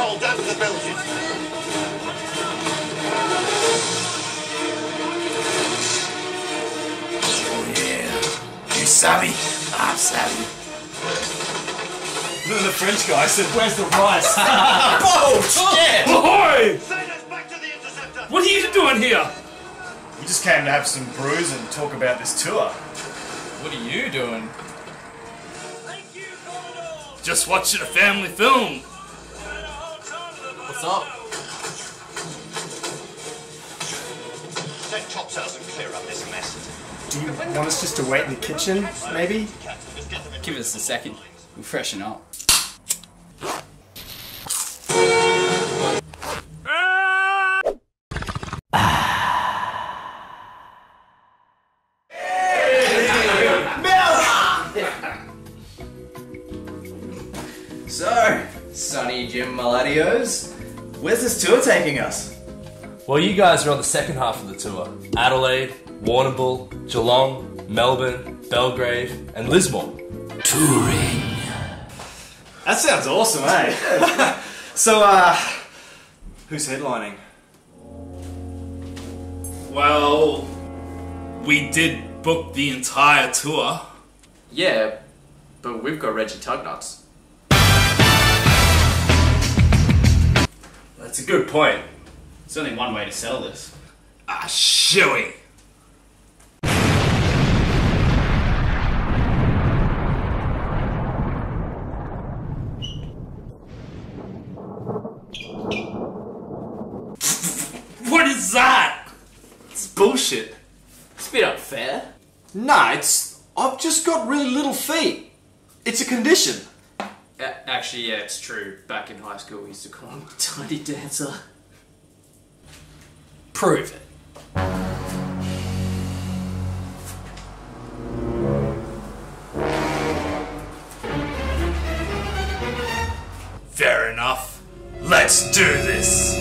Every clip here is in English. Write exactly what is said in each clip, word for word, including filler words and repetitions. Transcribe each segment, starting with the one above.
hold over the Belgian. Oh yeah, you savvy, I'm savvy. Look at the French guy said, where's the rice? Oh shit! Ahoy! Send us back to the interceptor! What are you doing here? We just came to have some brews and talk about this tour. What are you doing? Just watching a family film. What's up? Take tops out and clear up this mess. Do you want us just to wait in the kitchen, maybe? Give us a second. We'll freshen up. So, Sunny Jim Maladios, where's this tour taking us? Well, you guys are on the second half of the tour. Adelaide, Warrnambool, Geelong, Melbourne, Belgrave, and Lismore. Touring. That sounds awesome, eh? So, uh, who's headlining? Well, we did book the entire tour. Yeah, but we've got Reggie Tugnuts. That's a good point. There's only one way to sell this. Ah, Shoey! What is that? It's bullshit. It's a bit unfair. Nah, it's... I've just got really little feet. It's a condition. Actually, yeah, it's true. Back in high school, we used to call him Tiny Dancer. Prove it. Fair enough. Let's do this.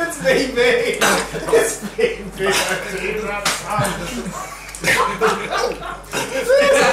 It's me, me! It's me, me!